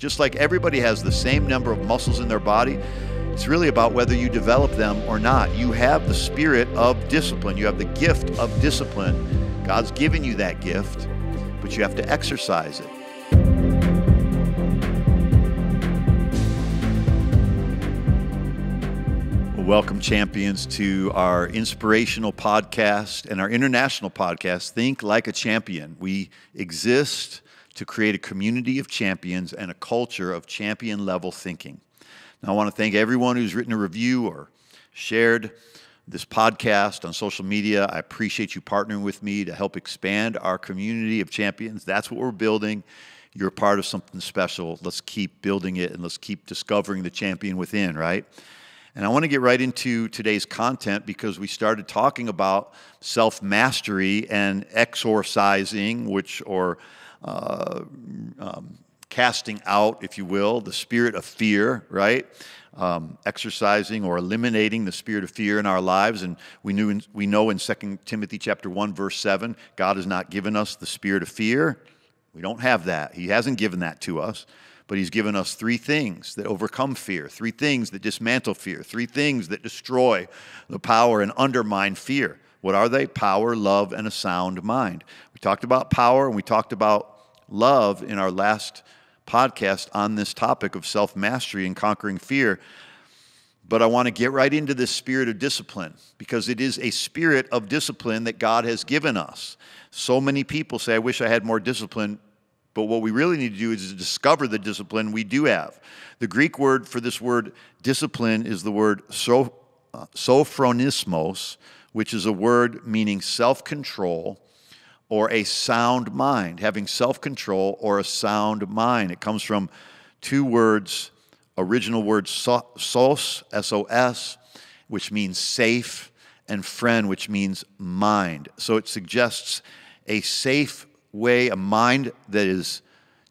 Just like everybody has the same number of muscles in their body, it's really about whether you develop them or not. You have the spirit of discipline. You have the gift of discipline. God's given you that gift, but you have to exercise it. Welcome, champions, to our inspirational podcast and our international podcast, Think Like a Champion. We exist to create a community of champions and a culture of champion-level thinking. Now, I want to thank everyone who's written a review or shared this podcast on social media. I appreciate you partnering with me to help expand our community of champions. That's what we're building. You're part of something special. Let's keep building it, and let's keep discovering the champion within, right? And I want to get right into today's content because we started talking about self-mastery and exorcising, or casting out, if you will, the spirit of fear, right? Exercising or eliminating the spirit of fear in our lives. And we know in 2 Timothy chapter 1, verse 7, God has not given us the spirit of fear. We don't have that. He hasn't given that to us. But he's given us three things that overcome fear, three things that dismantle fear, three things that destroy the power and undermine fear. What are they? Power, love, and a sound mind. We talked about power and we talked about love in our last podcast on this topic of self-mastery and conquering fear. But I want to get right into this spirit of discipline because it is a spirit of discipline that God has given us. So many people say, I wish I had more discipline. But what we really need to do is discover the discipline we do have. The Greek word for this word discipline is the word sophronismos, which is a word meaning self-control or a sound mind, having self-control or a sound mind. It comes from two words, original word sos, S-O-S, which means safe, and friend, which means mind. So it suggests a safe way, a mind that is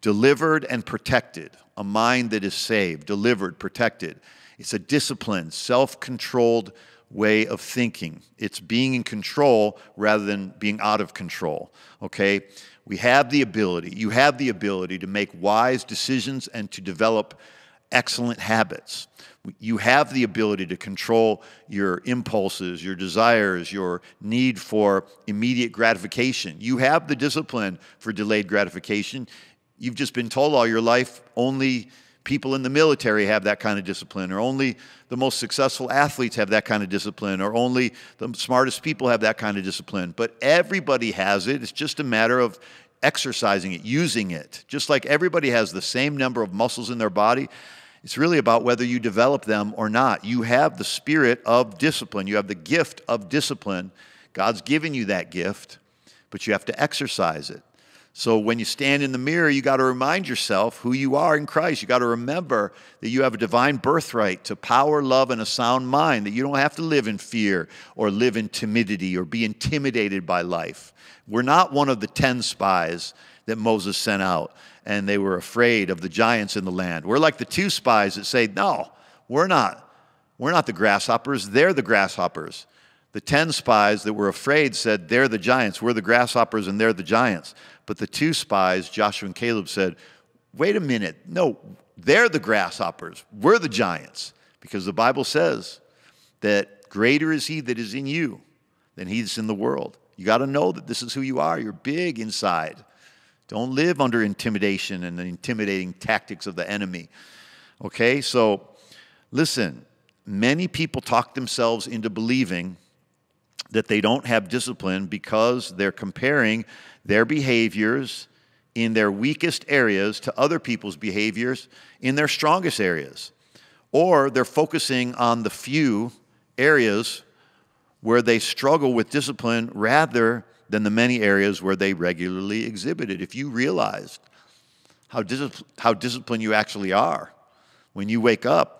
delivered and protected, a mind that is saved, delivered, protected. It's a disciplined, self-controlled way of thinking. It's being in control rather than being out of control, okay? We have the ability, you have the ability to make wise decisions and to develop excellent habits. You have the ability to control your impulses, your desires, your need for immediate gratification. You have the discipline for delayed gratification. You've just been told all your life only people in the military have that kind of discipline, or only the most successful athletes have that kind of discipline, or only the smartest people have that kind of discipline. But everybody has it. It's just a matter of exercising it, using it. Just like everybody has the same number of muscles in their body, it's really about whether you develop them or not. You have the spirit of discipline. You have the gift of discipline. God's given you that gift, but you have to exercise it. So when you stand in the mirror, you got to remind yourself who you are in Christ. You got to remember that you have a divine birthright to power, love, and a sound mind, that you don't have to live in fear or live in timidity or be intimidated by life. We're not one of the 10 spies that Moses sent out, and they were afraid of the giants in the land. We're like the two spies that say, no, we're not. We're not the grasshoppers. They're the grasshoppers. The 10 spies that were afraid said, they're the giants, we're the grasshoppers, and they're the giants. But the two spies, Joshua and Caleb, said, wait a minute, no, they're the grasshoppers, we're the giants. Because the Bible says that greater is he that is in you than he that's in the world. You got to know that this is who you are. You're big inside. Don't live under intimidation and the intimidating tactics of the enemy. Okay, so listen, many people talk themselves into believing that they don't have discipline because they're comparing their behaviors in their weakest areas to other people's behaviors in their strongest areas. Or they're focusing on the few areas where they struggle with discipline rather than the many areas where they regularly exhibit it. If you realized how disciplined you actually are when you wake up,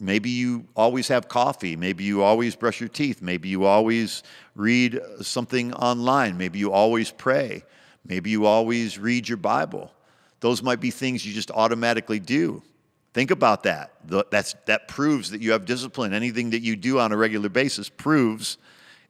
maybe you always have coffee. Maybe you always brush your teeth. Maybe you always read something online. Maybe you always pray. Maybe you always read your Bible. Those might be things you just automatically do. Think about that. That proves that you have discipline. Anything that you do on a regular basis proves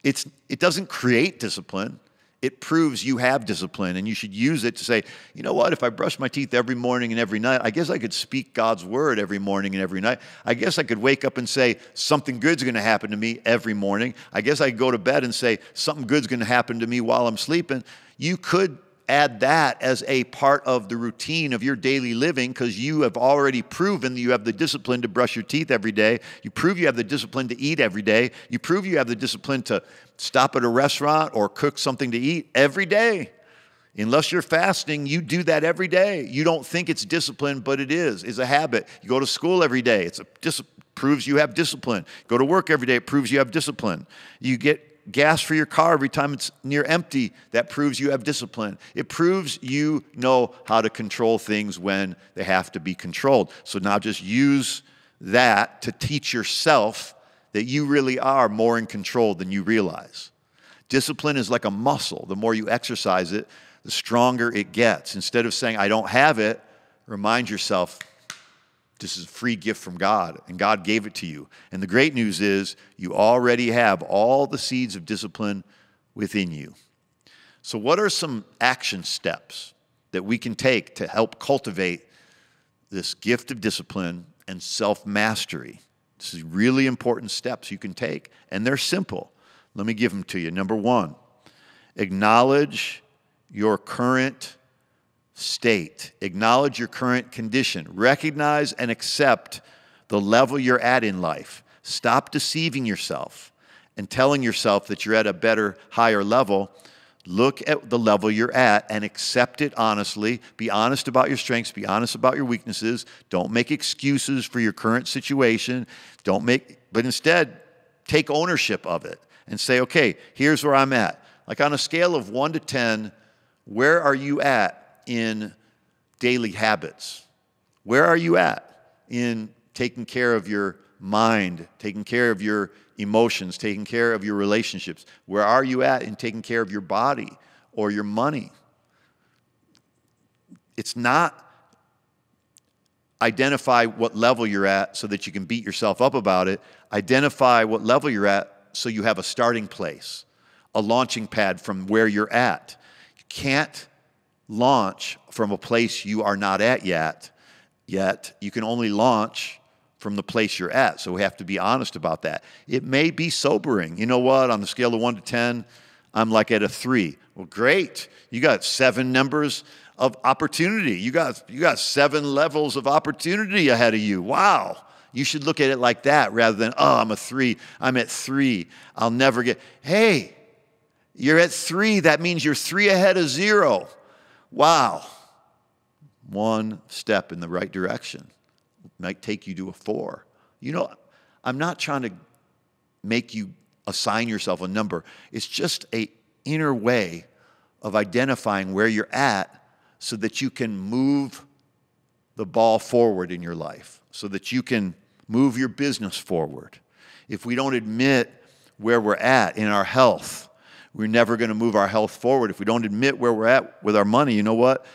it doesn't create discipline. It proves you have discipline, and you should use it to say, you know what, if I brush my teeth every morning and every night, I guess I could speak God's word every morning and every night. I guess I could wake up and say, something good's going to happen to me every morning. I guess I could go to bed and say, something good's going to happen to me while I'm sleeping. You could add that as a part of the routine of your daily living, because you have already proven that you have the discipline to brush your teeth every day. You prove you have the discipline to eat every day. You prove you have the discipline to stop at a restaurant or cook something to eat every day. Unless you're fasting, you do that every day. You don't think it's discipline, but it is. It's a habit. You go to school every day. It proves you have discipline. Go to work every day. It proves you have discipline. You get gas for your car every time it's near empty. That proves you have discipline. It proves you know how to control things when they have to be controlled. So now just use that to teach yourself that you really are more in control than you realize. Discipline is like a muscle. The more you exercise it, the stronger it gets. Instead of saying, I don't have it, remind yourself, this is a free gift from God, and God gave it to you. And the great news is you already have all the seeds of discipline within you. So what are some action steps that we can take to help cultivate this gift of discipline and self-mastery? This is really important steps you can take, and they're simple. Let me give them to you. Number one, acknowledge your current state. Acknowledge your current condition. Recognize and accept the level you're at in life. Stop deceiving yourself and telling yourself that you're at a better, higher level. Look at the level you're at and accept it honestly. Be honest about your strengths. Be honest about your weaknesses. Don't make excuses for your current situation. But instead, take ownership of it and say, okay, here's where I'm at. Like on a scale of 1 to 10, where are you at in daily habits? Where are you at in taking care of your mind, taking care of your emotions, taking care of your relationships? Where are you at in taking care of your body or your money? It's not identify what level you're at so that you can beat yourself up about it. Identify what level you're at so you have a starting place, a launching pad from where you're at. You can't launch from a place you are not at yet. You can only launch from the place you're at. So we have to be honest about that. It may be sobering. You know what? On the scale of 1 to 10, I'm like at a 3. Well, great. You got 7 numbers of opportunity. You got 7 levels of opportunity ahead of you. Wow. You should look at it like that rather than, oh, I'm a 3. I'm at 3. I'll never get. Hey, you're at 3. That means you're 3 ahead of 0. Wow, one step in the right direction might take you to a 4. You know, I'm not trying to make you assign yourself a number. It's just an inner way of identifying where you're at so that you can move the ball forward in your life, so that you can move your business forward. If we don't admit where we're at in our health, we're never going to move our health forward. If we don't admit where we're at with our money, you know what?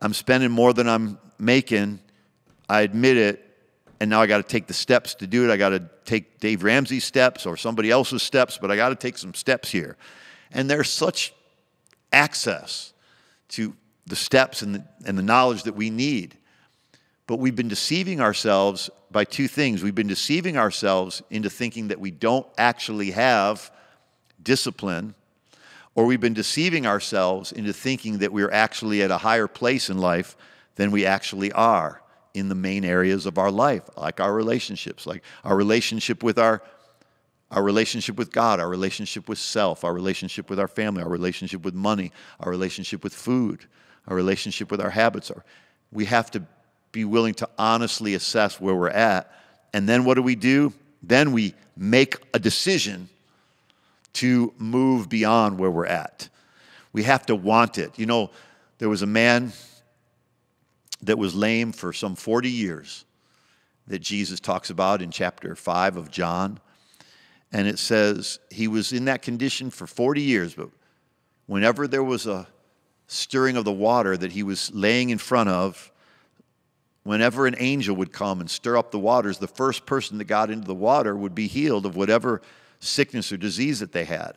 I'm spending more than I'm making. I admit it, and now I got to take the steps to do it. I got to take Dave Ramsey's steps or somebody else's steps, but I got to take some steps here. And there's such access to the steps and the knowledge that we need. But we've been deceiving ourselves by 2 things. We've been deceiving ourselves into thinking that we don't actually have discipline, or we've been deceiving ourselves into thinking that we're actually at a higher place in life than we actually are in the main areas of our life, like our relationships, like our relationship with our relationship with God, our relationship with self, our relationship with our family, our relationship with money, our relationship with food, our relationship with our habits. We have to be willing to honestly assess where we're at. And then what do? Then we make a decision to move beyond where we're at. We have to want it. You know, there was a man that was lame for some 40 years that Jesus talks about in chapter 5 of John. And it says he was in that condition for 40 years, but whenever there was a stirring of the water that he was laying in front of, whenever an angel would come and stir up the waters, the first person that got into the water would be healed of whatever sickness or disease that they had.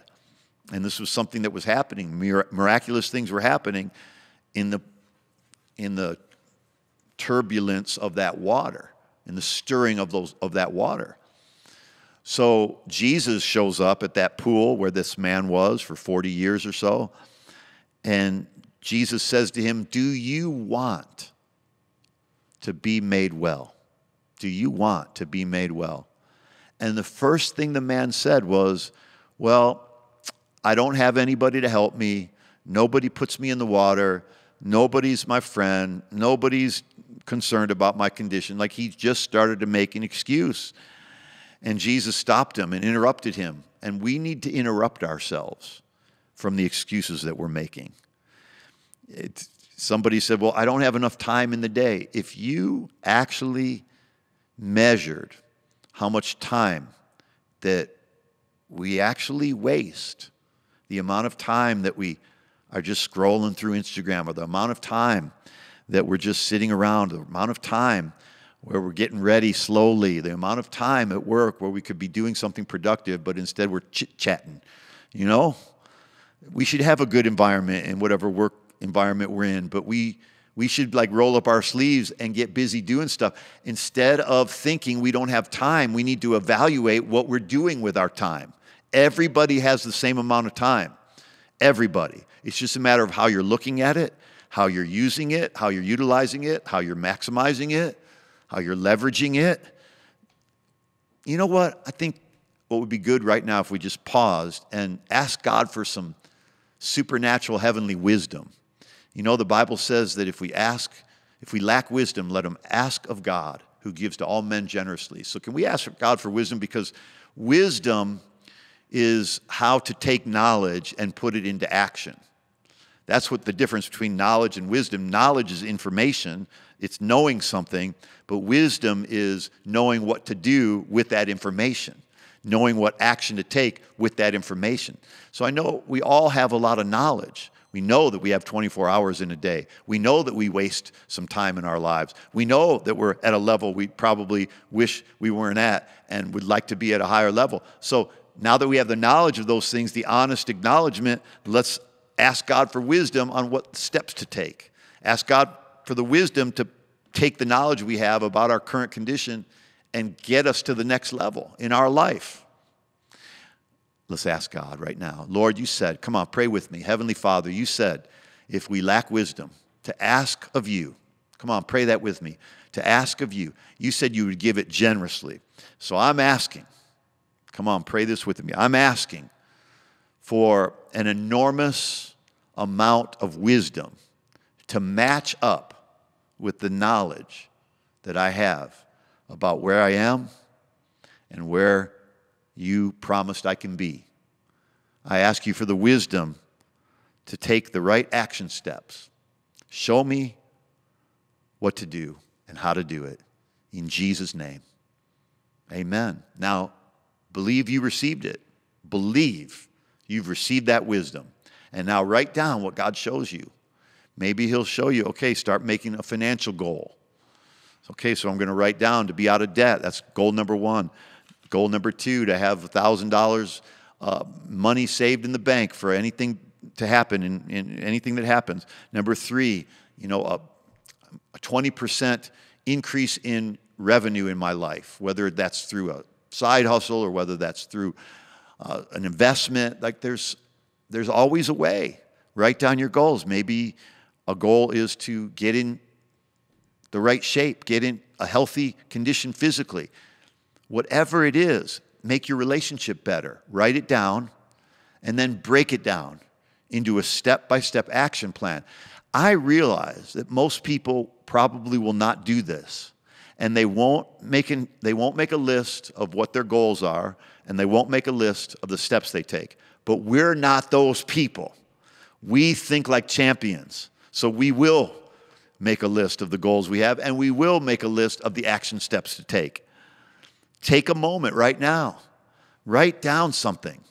And this was something that was happening. Miraculous things were happening in the turbulence of that water, in the stirring of that water. So Jesus shows up at that pool where this man was for 40 years or so, and Jesus says to him, do you want to be made well? Do you want to be made well? And the first thing the man said was, well, I don't have anybody to help me. Nobody puts me in the water. Nobody's my friend. Nobody's concerned about my condition. Like, he just started to make an excuse. And Jesus stopped him and interrupted him. And we need to interrupt ourselves from the excuses that we're making. Somebody said, well, I don't have enough time in the day. If you actually measured how much time that we actually waste, the amount of time that we are just scrolling through Instagram, or the amount of time that we're just sitting around, the amount of time where we're getting ready slowly, the amount of time at work where we could be doing something productive, but instead we're chit-chatting, you know? We should have a good environment in whatever work environment we're in, but we should like roll up our sleeves and get busy doing stuff. Instead of thinking we don't have time, we need to evaluate what we're doing with our time. Everybody has the same amount of time. Everybody. It's just a matter of how you're looking at it, how you're using it, how you're utilizing it, how you're maximizing it, how you're leveraging it. You know what? I think what would be good right now if we just paused and asked God for some supernatural heavenly wisdom. You know, the Bible says that if we lack wisdom, let him ask of God, who gives to all men generously. So can we ask God for wisdom? Because wisdom is how to take knowledge and put it into action. That's what the difference between knowledge and wisdom. Knowledge is information. It's knowing something, but wisdom is knowing what to do with that information, knowing what action to take with that information. So I know we all have a lot of knowledge. We know that we have 24 hours in a day. We know that we waste some time in our lives. We know that we're at a level we probably wish we weren't at and would like to be at a higher level. So now that we have the knowledge of those things, the honest acknowledgement, let's ask God for wisdom on what steps to take. Ask God for the wisdom to take the knowledge we have about our current condition and get us to the next level in our life. Let's ask God right now. Lord, you said, come on, pray with me. Heavenly Father, you said, if we lack wisdom, to ask of you. Come on, pray that with me. To ask of you. You said you would give it generously. So I'm asking. Come on, pray this with me. I'm asking for an enormous amount of wisdom to match up with the knowledge that I have about where I am and where you promised I can be. I ask you for the wisdom to take the right action steps. Show me what to do and how to do it. In Jesus' name, amen. Now, believe you received it. Believe you've received that wisdom. And now write down what God shows you. Maybe he'll show you, okay, start making a financial goal. Okay, so I'm going to write down to be out of debt. That's goal number one. Goal number two, to have $1,000 money saved in the bank for anything to happen, in anything that happens. Number three, you know, a 20% increase in revenue in my life, whether that's through a side hustle or whether that's through an investment. Like, there's always a way. Write down your goals. Maybe a goal is to get in the right shape, get in a healthy condition physically. Whatever it is, make your relationship better. Write it down and then break it down into a step-by-step action plan. I realize that most people probably will not do this. And they won't make a list of what their goals are, and they won't make a list of the steps they take. But we're not those people. We think like champions. So we will make a list of the goals we have, and we will make a list of the action steps to take. Take a moment right now. Write down something.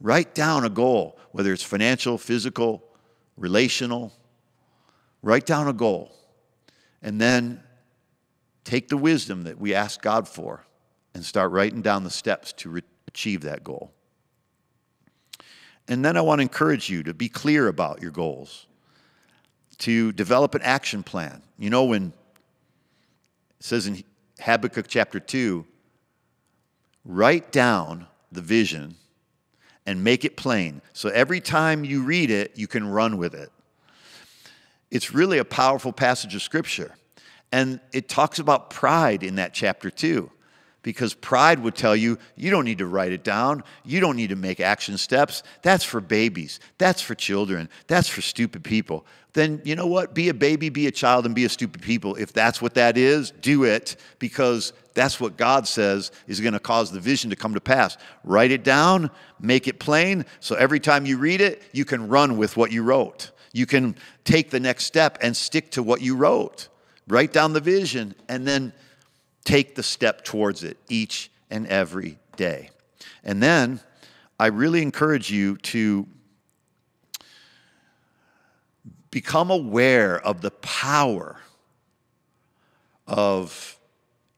Write down a goal, whether it's financial, physical, relational. Write down a goal. And then take the wisdom that we ask God for and start writing down the steps to achieve that goal. And then I want to encourage you to be clear about your goals, to develop an action plan. You know, when it says in Habakkuk chapter 2, write down the vision and make it plain. So every time you read it, you can run with it. It's really a powerful passage of Scripture. And it talks about pride in that chapter 2, because pride would tell you, you don't need to write it down. You don't need to make action steps. That's for babies. That's for children. That's for stupid people. Then you know what? Be a baby, be a child, and be a stupid people. If that's what that is, do it, because that's what God says is going to cause the vision to come to pass. Write it down, make it plain, so every time you read it, you can run with what you wrote. You can take the next step and stick to what you wrote. Write down the vision, and then take the step towards it each and every day. And then I really encourage you to become aware of the power of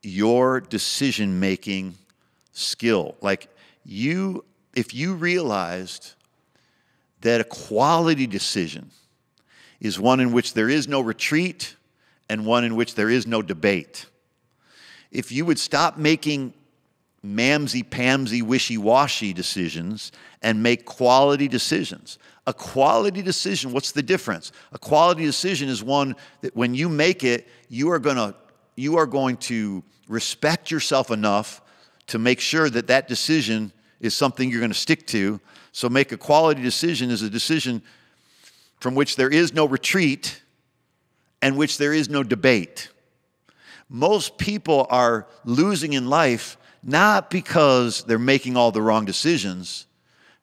your decision-making skill. Like if you realized that a quality decision is one in which there is no retreat and one in which there is no debate. If you would stop making mamsy-pamsy, wishy-washy decisions and make quality decisions. A quality decision, what's the difference? A quality decision is one that when you make it, you are going to respect yourself enough to make sure that that decision is something you're going to stick to. So make a quality decision is a decision from which there is no retreat and which there is no debate. Most people are losing in life not because they're making all the wrong decisions.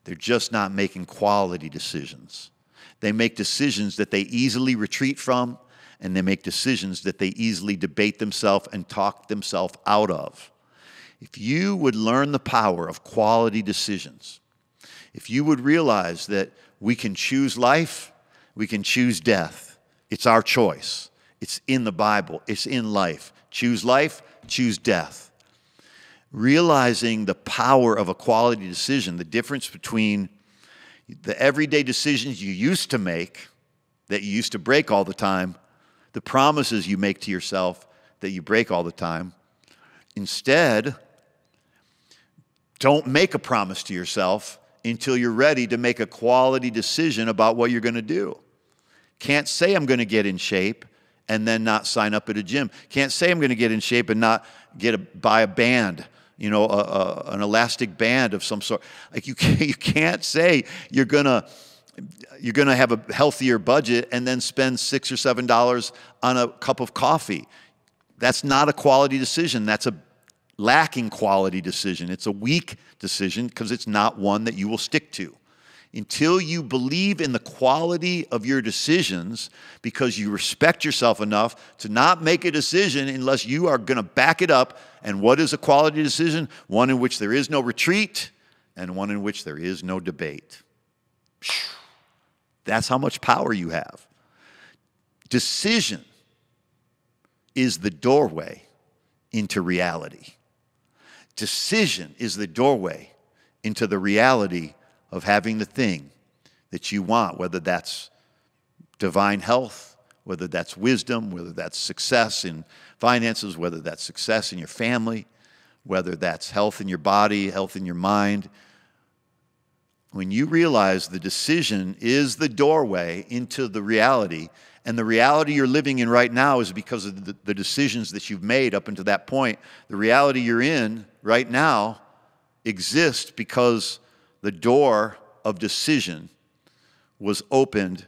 They're just not making quality decisions. They make decisions that they easily retreat from, and they make decisions that they easily debate themselves and talk themselves out of. If you would learn the power of quality decisions, if you would realize that we can choose life, we can choose death. It's our choice. It's in the Bible. It's in life. Choose life, choose death. Realizing the power of a quality decision, the difference between the everyday decisions you used to make that you used to break all the time, the promises you make to yourself that you break all the time. Instead, don't make a promise to yourself until you're ready to make a quality decision about what you're going to do. Can't say I'm going to get in shape and then not sign up at a gym. Can't say I'm going to get in shape and not buy a band, you know, an elastic band of some sort. Like you can't say you're gonna have a healthier budget and then spend $6 or $7 on a cup of coffee. That's not a quality decision. That's a lacking quality decision. It's a weak decision because it's not one that you will stick to. Until you believe in the quality of your decisions, because you respect yourself enough to not make a decision unless you are going to back it up. And what is a quality decision? One in which there is no retreat and one in which there is no debate. That's how much power you have. Decision is the doorway into reality. Decision is the doorway into the reality of having the thing that you want, whether that's divine health, whether that's wisdom, whether that's success in finances, whether that's success in your family, whether that's health in your body, health in your mind. When you realize the decision is the doorway into the reality, and the reality you're living in right now is because of the decisions that you've made up until that point, the reality you're in right now exists because the door of decision was opened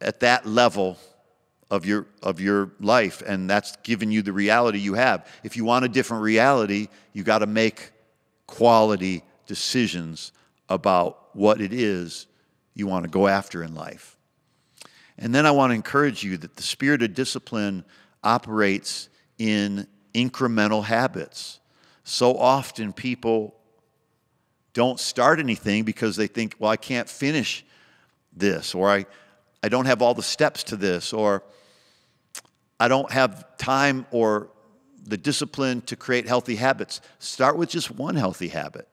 at that level of your life, and that's given you the reality you have. If you want a different reality, you got to make quality decisions about what it is you want to go after in life. And then I want to encourage you that the spirit of discipline operates in incremental habits. So often people don't start anything because they think, well, I can't finish this, or I don't have all the steps to this, or I don't have time or the discipline to create healthy habits. Start with just one healthy habit.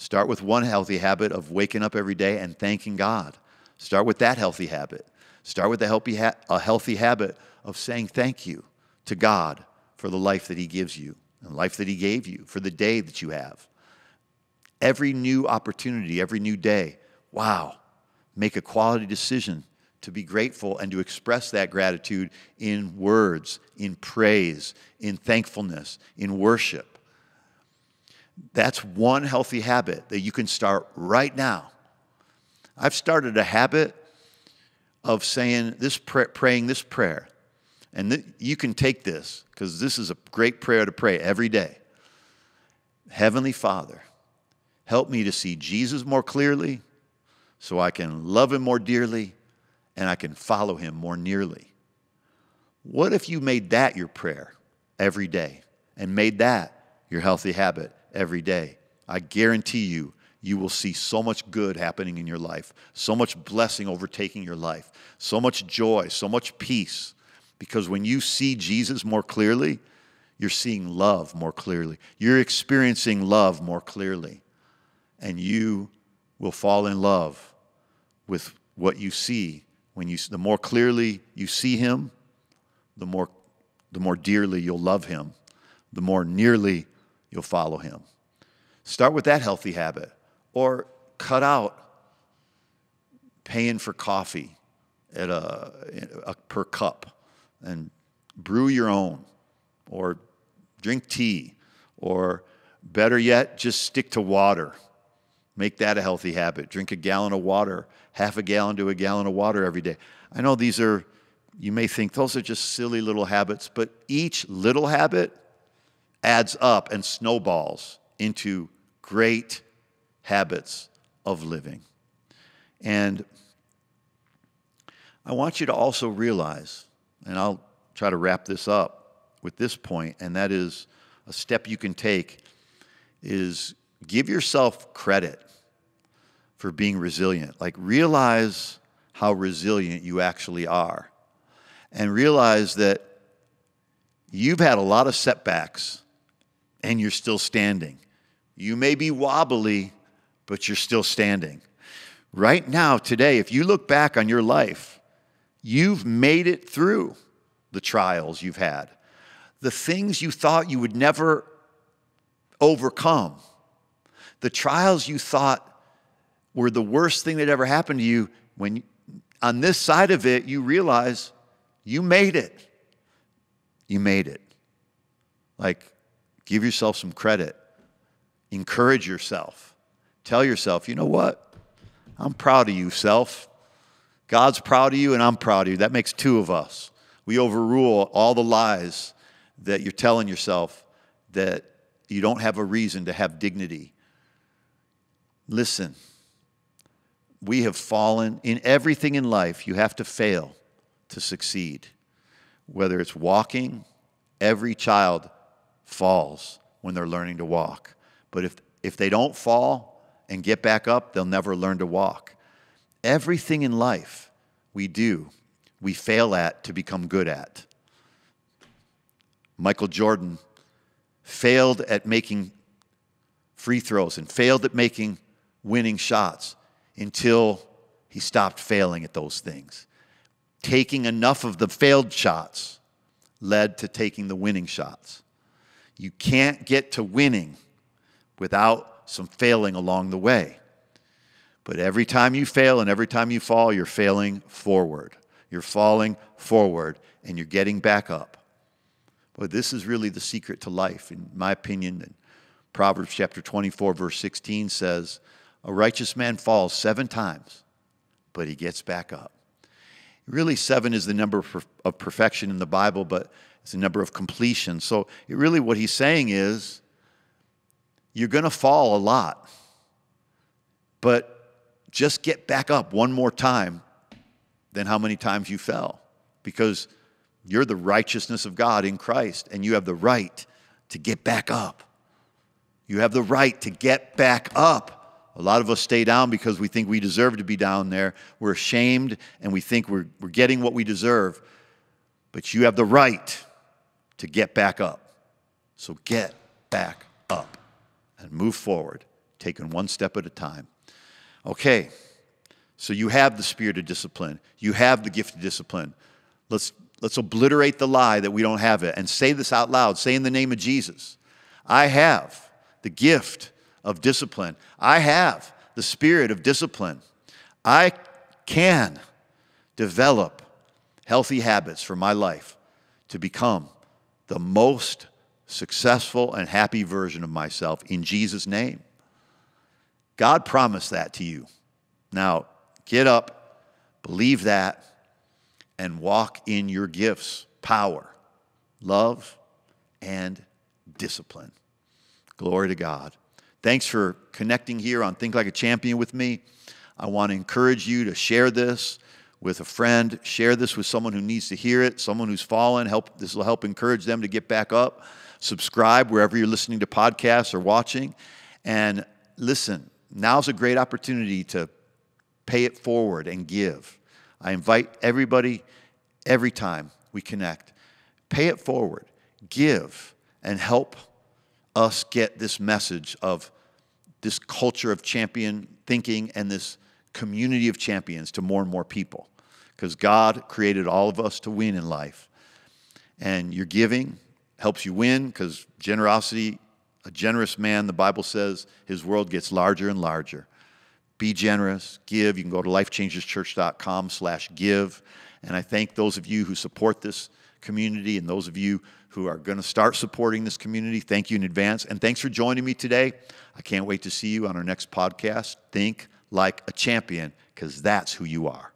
Start with one healthy habit of waking up every day and thanking God. Start with that healthy habit. Start with a healthy habit of saying thank you to God for the life that he gives you and life that he gave you, for the day that you have. Every new opportunity, every new day, wow, make a quality decision to be grateful and to express that gratitude in words, in praise, in thankfulness, in worship. That's one healthy habit that you can start right now. I've started a habit of saying this praying this prayer. And you can take this, because this is a great prayer to pray every day. Heavenly Father, help me to see Jesus more clearly so I can love him more dearly and I can follow him more nearly. What if you made that your prayer every day and made that your healthy habit every day? I guarantee you, you will see so much good happening in your life, so much blessing overtaking your life, so much joy, so much peace. Because when you see Jesus more clearly, you're seeing love more clearly. You're experiencing love more clearly. And you will fall in love with what you see. The more clearly you see him, the more dearly you'll love him, the more nearly you'll follow him. Start with that healthy habit. Or cut out paying for coffee at per cup, and brew your own, or drink tea, or better yet, just stick to water. Make that a healthy habit. Drink a gallon of water, half a gallon to a gallon of water every day. I know these are, you may think those are just silly little habits, but each little habit adds up and snowballs into great habits of living. And I want you to also realize, and I'll try to wrap this up with this point, and that is a step you can take is give yourself credit for being resilient. Like, realize how resilient you actually are, and realize that you've had a lot of setbacks and you're still standing. You may be wobbly, but you're still standing. Right now, today, if you look back on your life, you've made it through the trials you've had. The things you thought you would never overcome, the trials you thought were the worst thing that ever happened to you, when on this side of it, you realize you made it. You made it. Like, give yourself some credit. Encourage yourself. Tell yourself, you know what? I'm proud of you, self. God's proud of you, and I'm proud of you. That makes two of us. We overrule all the lies that you're telling yourself that you don't have a reason to have dignity. Listen, we have fallen. In everything in life, you have to fail to succeed. Whether it's walking, every child falls when they're learning to walk. But if they don't fall and get back up, they'll never learn to walk. Everything in life we do, we fail at to become good at. Michael Jordan failed at making free throws and failed at making winning shots until he stopped failing at those things. Taking enough of the failed shots led to taking the winning shots. You can't get to winning without some failing along the way. But every time you fail and every time you fall, you're failing forward. You're falling forward and you're getting back up. But this is really the secret to life, in my opinion. And Proverbs chapter 24, verse 16 says, a righteous man falls 7 times, but he gets back up. Really, 7 is the number of perfection in the Bible, but it's the number of completion. So it really, what he's saying is, you're going to fall a lot, but just get back up one more time than how many times you fell, because you're the righteousness of God in Christ, and you have the right to get back up. You have the right to get back up. A lot of us stay down because we think we deserve to be down there. We're ashamed, and we think we're getting what we deserve. But you have the right to get back up. So get back up and move forward. taken one step at a time. Okay, so you have the spirit of discipline. You have the gift of discipline. Let's obliterate the lie that we don't have it and say this out loud. Say in the name of Jesus, I have the gift of discipline. I have the spirit of discipline. I can develop healthy habits for my life to become the most successful and happy version of myself in Jesus' name. God promised that to you. Now, get up, believe that, and walk in your gifts, power, love, and discipline. Glory to God. Thanks for connecting here on Think Like a Champion with me. I want to encourage you to share this with a friend. Share this with someone who needs to hear it, someone who's fallen. This will help encourage them to get back up. Subscribe wherever you're listening to podcasts or watching. And listen, now's a great opportunity to pay it forward and give. I invite everybody, every time we connect, pay it forward, give, and help us get this message of this culture of champion thinking and this community of champions to more and more people. Because God created all of us to win in life. And your giving helps you win, because generosity, a generous man, the Bible says, his world gets larger and larger. Be generous, give. You can go to lifechangeschurch.com/give. And I thank those of you who support this community and those of you who are going to start supporting this community. Thank you in advance. And thanks for joining me today. I can't wait to see you on our next podcast. Think Like a Champion, because that's who you are.